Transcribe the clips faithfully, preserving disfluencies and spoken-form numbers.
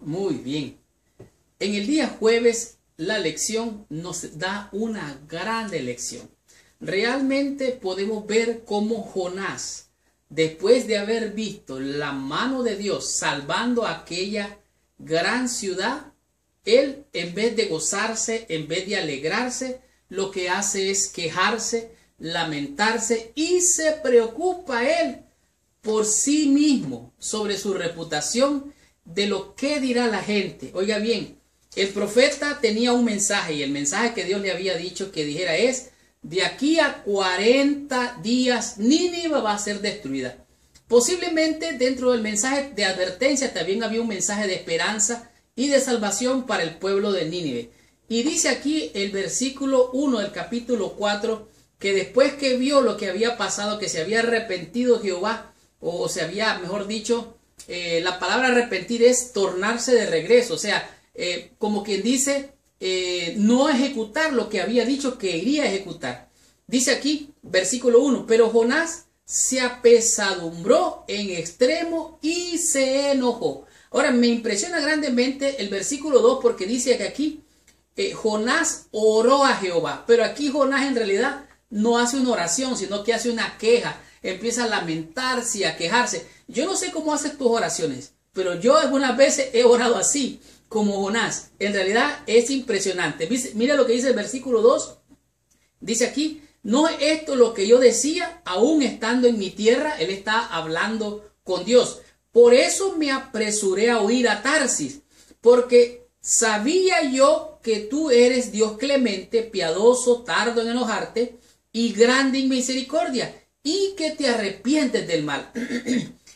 Muy bien. En el día jueves, la lección nos da una gran lección. Realmente podemos ver cómo Jonás, después de haber visto la mano de Dios salvando aquella gran ciudad, él, en vez de gozarse, en vez de alegrarse, lo que hace es quejarse, lamentarse, y se preocupa él por sí mismo, sobre su reputación, de lo que dirá la gente. Oiga bien, el profeta tenía un mensaje, y el mensaje que Dios le había dicho que dijera es: de aquí a cuarenta días Nínive va a ser destruida. Posiblemente dentro del mensaje de advertencia también había un mensaje de esperanza y de salvación para el pueblo de Nínive. Y dice aquí el versículo uno del capítulo cuatro, que después que vio lo que había pasado, que se había arrepentido Jehová, o se había, mejor dicho, eh, la palabra arrepentir es tornarse de regreso, o sea, eh, como quien dice, eh, no ejecutar lo que había dicho que iría a ejecutar. Dice aquí, versículo uno, pero Jonás se apesadumbró en extremo y se enojó. Ahora, me impresiona grandemente el versículo dos, porque dice que aquí eh, Jonás oró a Jehová, pero aquí Jonás en realidad no hace una oración, sino que hace una queja. Empieza a lamentarse y a quejarse. Yo no sé cómo haces tus oraciones, pero yo algunas veces he orado así, como Jonás. En realidad es impresionante. Mira lo que dice el versículo dos. Dice aquí, no es esto lo que yo decía, aún estando en mi tierra. Él está hablando con Dios. Por eso me apresuré a huir a Tarsis, porque sabía yo que tú eres Dios clemente, piadoso, tardo en enojarte y grande en misericordia, y que te arrepientes del mal.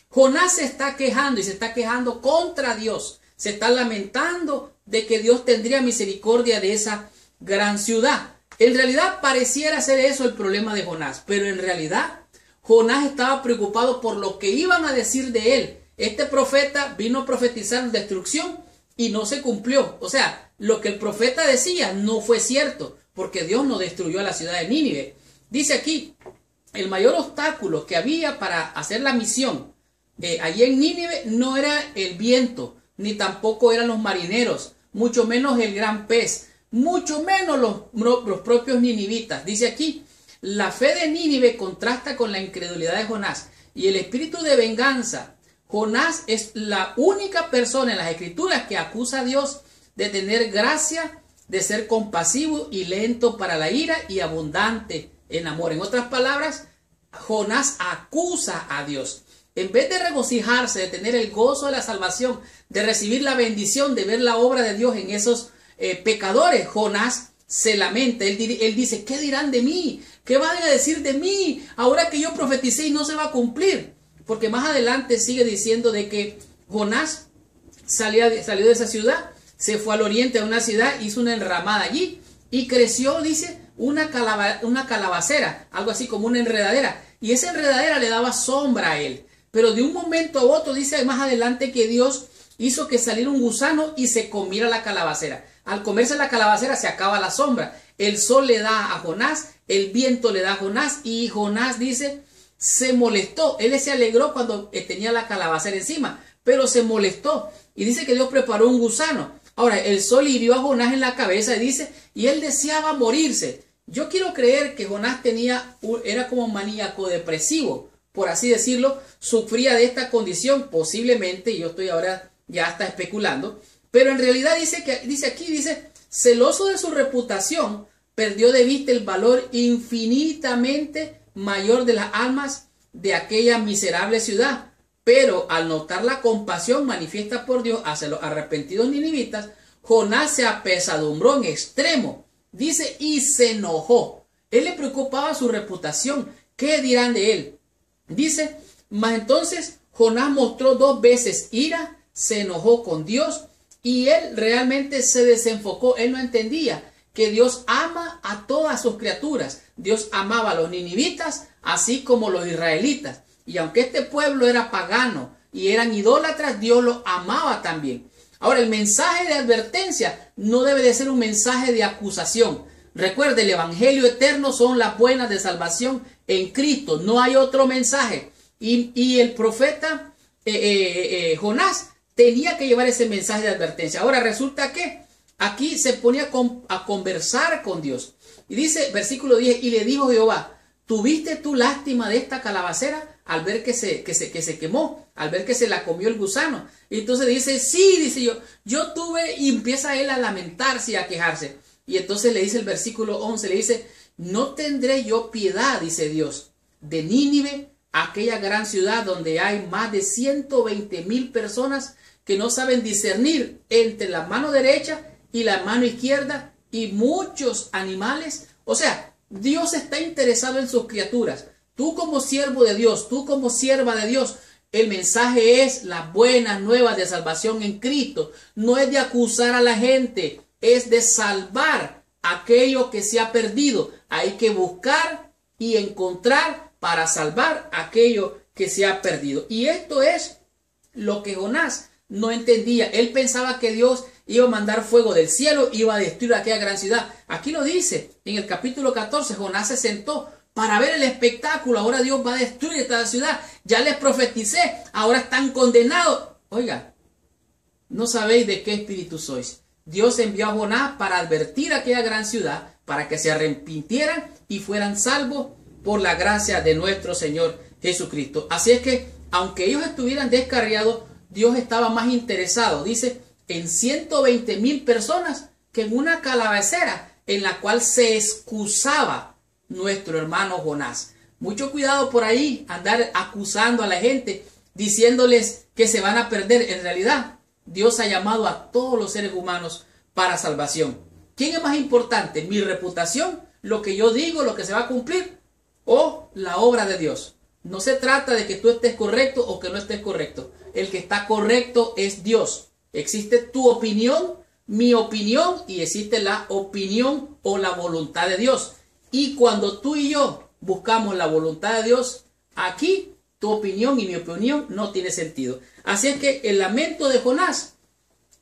Jonás se está quejando, y se está quejando contra Dios. Se está lamentando de que Dios tendría misericordia de esa gran ciudad. En realidad pareciera ser eso el problema de Jonás, pero en realidad Jonás estaba preocupado por lo que iban a decir de él. Este profeta vino a profetizar destrucción y no se cumplió. O sea, lo que el profeta decía no fue cierto, porque Dios no destruyó a la ciudad de Nínive. Dice aquí, el mayor obstáculo que había para hacer la misión eh, allí en Nínive no era el viento, ni tampoco eran los marineros, mucho menos el gran pez, mucho menos los, los propios ninivitas. Dice aquí, la fe de Nínive contrasta con la incredulidad de Jonás y el espíritu de venganza. Jonás es la única persona en las Escrituras que acusa a Dios de tener gracia, de ser compasivo y lento para la ira y abundante en amor. En otras palabras, Jonás acusa a Dios. En vez de regocijarse, de tener el gozo de la salvación, de recibir la bendición, de ver la obra de Dios en esos eh, pecadores, Jonás se lamenta. Él, él dice, ¿qué dirán de mí? ¿Qué van a decir de mí? Ahora que yo profeticé y no se va a cumplir. Porque más adelante sigue diciendo de que Jonás salió de, salió de esa ciudad, se fue al oriente a una ciudad, hizo una enramada allí y creció, dice, Una, calaba, una calabacera, algo así como una enredadera, y esa enredadera le daba sombra a él, pero de un momento a otro dice más adelante que Dios hizo que saliera un gusano y se comiera la calabacera. Al comerse la calabacera se acaba la sombra, el sol le da a Jonás, el viento le da a Jonás, y Jonás dice se molestó. Él se alegró cuando tenía la calabacera encima, pero se molestó, y dice que Dios preparó un gusano. Ahora el sol hirió a Jonás en la cabeza y dice, y él deseaba morirse. Yo quiero creer que Jonás tenía, era como maníaco depresivo, por así decirlo, sufría de esta condición posiblemente, y yo estoy ahora ya hasta especulando, pero en realidad dice, que, dice aquí, dice, celoso de su reputación, perdió de vista el valor infinitamente mayor de las almas de aquella miserable ciudad, pero al notar la compasión manifiesta por Dios hacia los arrepentidos ninivitas, Jonás se apesadumbró en extremo. Dice, y se enojó. Él le preocupaba su reputación. ¿Qué dirán de él? Dice, mas entonces Jonás mostró dos veces ira, se enojó con Dios y él realmente se desenfocó. Él no entendía que Dios ama a todas sus criaturas. Dios amaba a los ninivitas, así como los israelitas. Y aunque este pueblo era pagano y eran idólatras, Dios los amaba también. Ahora, el mensaje de advertencia no debe de ser un mensaje de acusación. Recuerde, el evangelio eterno son las buenas de salvación en Cristo. No hay otro mensaje. Y, y el profeta eh, eh, eh, Jonás tenía que llevar ese mensaje de advertencia. Ahora resulta que aquí se pone a, con, a conversar con Dios. Y dice, versículo diez, y le dijo Jehová, ¿tuviste tú lástima de esta calabacera al ver que se, que, se, que se quemó, al ver que se la comió el gusano? Y entonces dice, sí, dice yo, yo tuve, y empieza él a lamentarse y a quejarse. Y entonces le dice el versículo once, le dice, no tendré yo piedad, dice Dios, de Nínive, aquella gran ciudad donde hay más de ciento veinte mil personas que no saben discernir entre la mano derecha y la mano izquierda y muchos animales. O sea, Dios está interesado en sus criaturas. Tú como siervo de Dios, tú como sierva de Dios, el mensaje es las buenas nuevas de salvación en Cristo. No es de acusar a la gente, es de salvar aquello que se ha perdido. Hay que buscar y encontrar para salvar aquello que se ha perdido. Y esto es lo que Jonás no entendía. Él pensaba que Dios iba a mandar fuego del cielo, iba a destruir aquella gran ciudad. Aquí lo dice, en el capítulo catorce, Jonás se sentó para ver el espectáculo. Ahora Dios va a destruir esta ciudad. Ya les profeticé, ahora están condenados. Oiga, no sabéis de qué espíritu sois. Dios envió a Jonás para advertir a aquella gran ciudad, para que se arrepintieran y fueran salvos por la gracia de nuestro Señor Jesucristo. Así es que, aunque ellos estuvieran descarriados, Dios estaba más interesado, dice, en ciento veinte mil personas que en una calabacera en la cual se excusaba nuestro hermano Jonás. Mucho cuidado por ahí, andar acusando a la gente, diciéndoles que se van a perder. En realidad, Dios ha llamado a todos los seres humanos para salvación. ¿Quién es más importante? ¿Mi reputación? ¿Lo que yo digo? ¿Lo que se va a cumplir? O la obra de Dios. No se trata de que tú estés correcto o que no estés correcto. El que está correcto es Dios. Existe tu opinión, mi opinión, y existe la opinión o la voluntad de Dios. Y cuando tú y yo buscamos la voluntad de Dios, aquí tu opinión y mi opinión no tiene sentido. Así es que el lamento de Jonás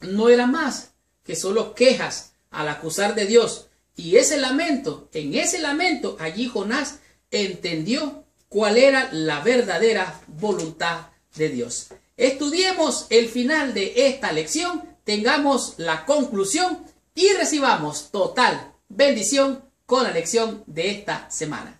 no era más que solo quejas al acusar de Dios. Y ese lamento, en ese lamento, allí Jonás entendió cuál era la verdadera voluntad de Dios. Estudiemos el final de esta lección, tengamos la conclusión y recibamos total bendición con la lección de esta semana.